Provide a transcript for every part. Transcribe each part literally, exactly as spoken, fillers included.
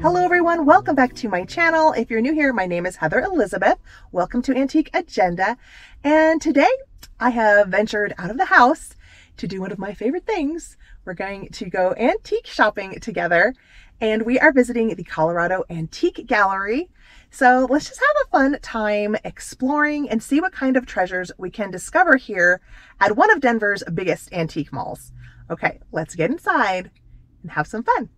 Hello everyone, welcome back to my channel. If you're new here, my name is Heather Elizabeth. Welcome to Antique Agenda. And today I have ventured out of the house to do one of my favorite things. We're going to go antique shopping together, and we are visiting the Colorado Antique Gallery. So let's just have a fun time exploring and see what kind of treasures we can discover here at one of Denver's biggest antique malls. Okay, let's get inside and have some fun.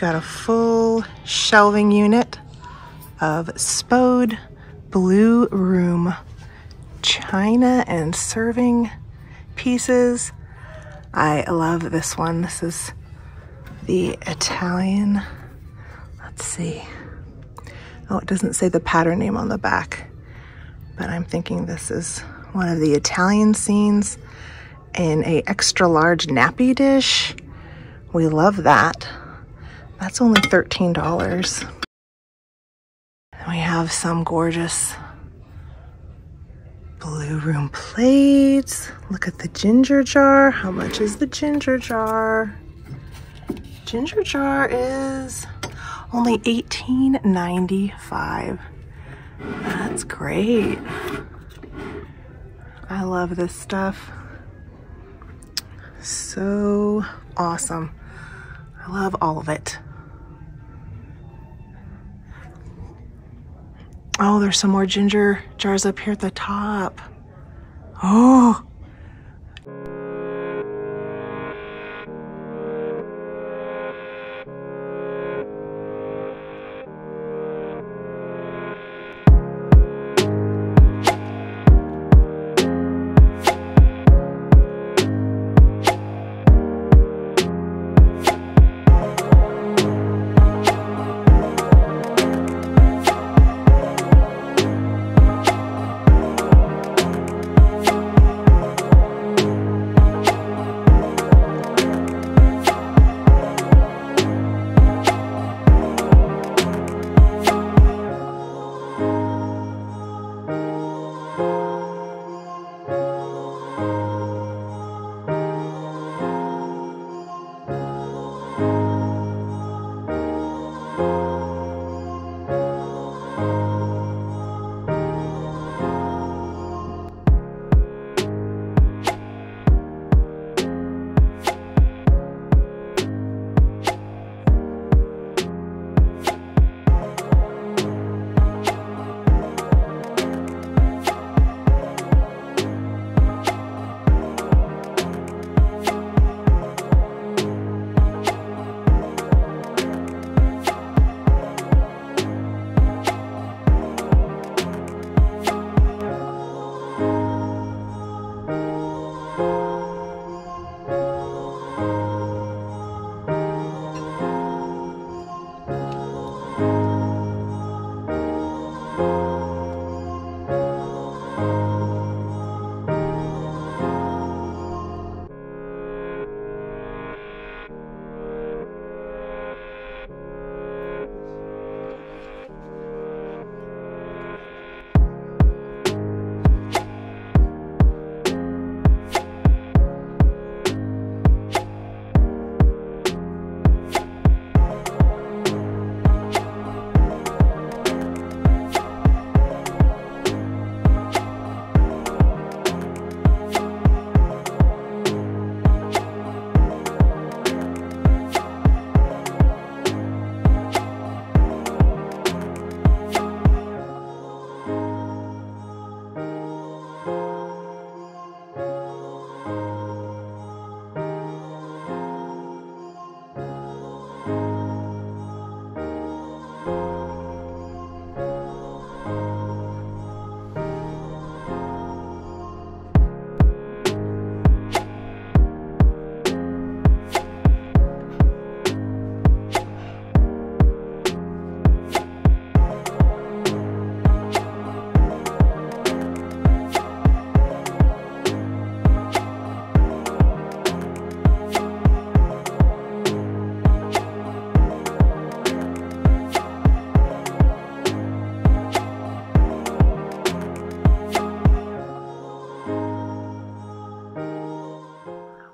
Got a full shelving unit of Spode Blue Room china and serving pieces. I love this one. This is the Italian. Let's see. Oh, it doesn't say the pattern name on the back, but I'm thinking this is one of the Italian scenes in a extra large nappy dish. We love that. That's only thirteen dollars. And we have some gorgeous Blue Room plates. Look at the ginger jar. How much is the ginger jar? Ginger jar is only eighteen ninety-five. That's great. I love this stuff. So awesome. I love all of it. Oh, there's some more ginger jars up here at the top. Oh!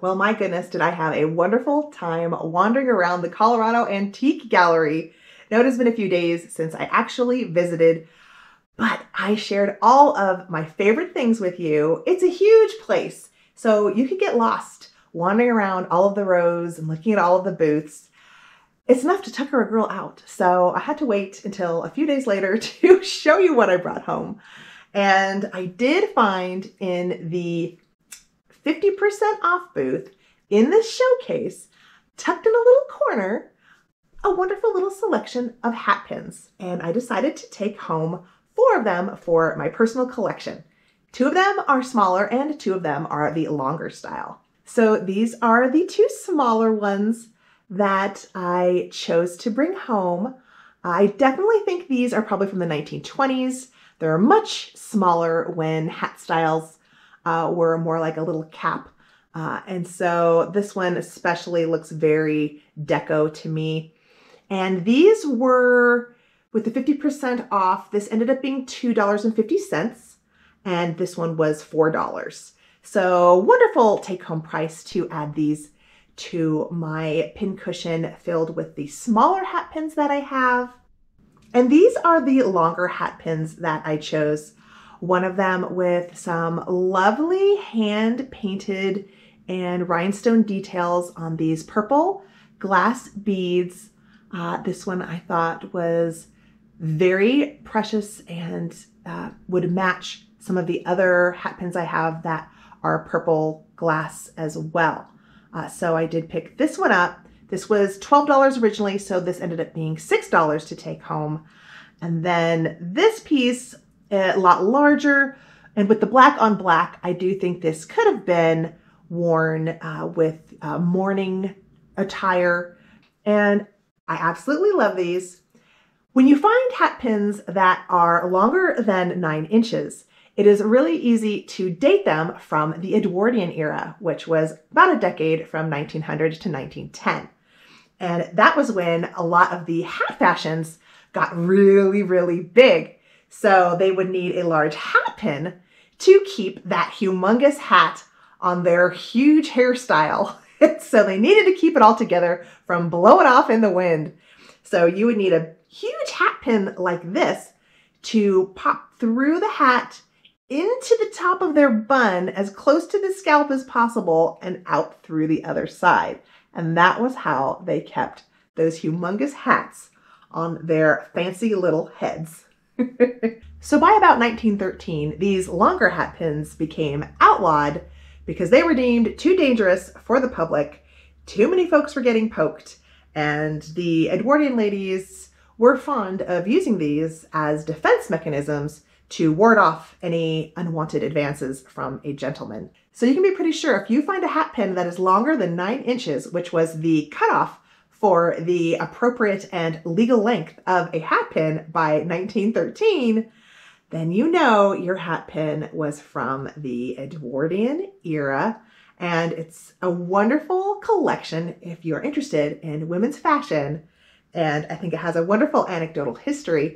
Well, my goodness, did I have a wonderful time wandering around the Colorado Antique Gallery. Now, it has been a few days since I actually visited, but I shared all of my favorite things with you. It's a huge place, so you could get lost wandering around all of the rows and looking at all of the booths. It's enough to tucker a girl out, so I had to wait until a few days later to show you what I brought home. And I did find in the fifty percent off booth in this showcase, tucked in a little corner, a wonderful little selection of hat pins. And I decided to take home four of them for my personal collection. Two of them are smaller and two of them are the longer style. So these are the two smaller ones that I chose to bring home. I definitely think these are probably from the nineteen twenties. They're much smaller when hat styles Uh, were more like a little cap. Uh, and so this one especially looks very deco to me. And these were, with the fifty percent off, this ended up being two dollars and fifty cents. And this one was four dollars. So wonderful take-home price to add these to my pincushion filled with the smaller hat pins that I have. And these are the longer hat pins that I chose. One of them with some lovely hand-painted and rhinestone details on these purple glass beads. Uh, this one I thought was very precious and uh, would match some of the other hat pins I have that are purple glass as well. Uh, so I did pick this one up. This was twelve dollars originally, so this ended up being six dollars to take home. And then this piece, a lot larger, and with the black on black, I do think this could have been worn uh, with uh, morning attire, and I absolutely love these. When you find hat pins that are longer than nine inches, it is really easy to date them from the Edwardian era, which was about a decade from nineteen hundred to nineteen ten, and that was when a lot of the hat fashions got really, really big. So they would need a large hat pin to keep that humongous hat on their huge hairstyle. So they needed to keep it all together from blowing off in the wind. So you would need a huge hat pin like this to pop through the hat into the top of their bun as close to the scalp as possible and out through the other side. And that was how they kept those humongous hats on their fancy little heads. So by about nineteen thirteen, these longer hat pins became outlawed because they were deemed too dangerous for the public. Too many folks were getting poked, and the Edwardian ladies were fond of using these as defense mechanisms to ward off any unwanted advances from a gentleman. So you can be pretty sure if you find a hat pin that is longer than nine inches, which was the cutoff for the appropriate and legal length of a hat pin by nineteen thirteen, then you know your hat pin was from the Edwardian era. And it's a wonderful collection if you're interested in women's fashion. And I think it has a wonderful anecdotal history.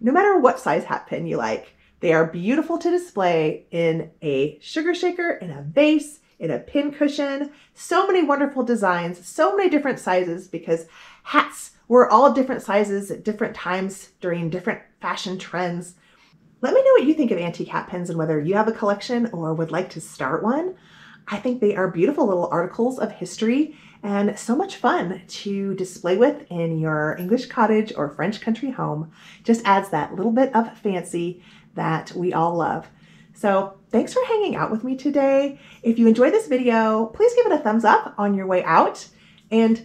No matter what size hat pin you like, they are beautiful to display in a sugar shaker, in a vase, in a pin cushion, so many wonderful designs, so many different sizes, because hats were all different sizes at different times during different fashion trends. Let me know what you think of antique hat pins and whether you have a collection or would like to start one. I think they are beautiful little articles of history and so much fun to display with in your English cottage or French country home. Just adds that little bit of fancy that we all love. So thanks for hanging out with me today. If you enjoyed this video, please give it a thumbs up on your way out and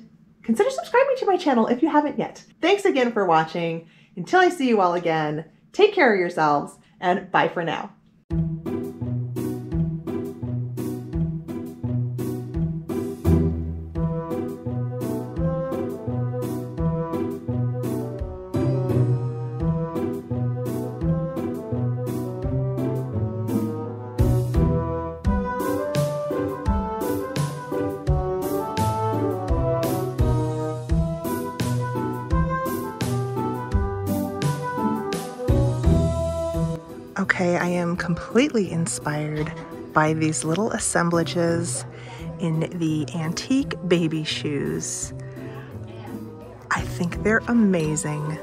consider subscribing to my channel if you haven't yet. Thanks again for watching. Until I see you all again, take care of yourselves and bye for now. Okay, I am completely inspired by these little assemblages in the antique baby shoes. I think they're amazing.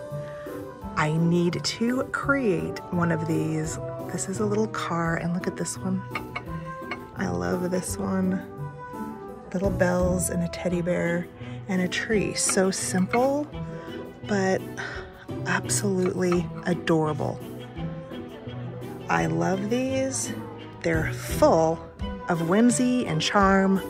I need to create one of these. This is a little car, and look at this one. I love this one. Little bells and a teddy bear and a tree. So simple, but absolutely adorable. I love these. They're full of whimsy and charm.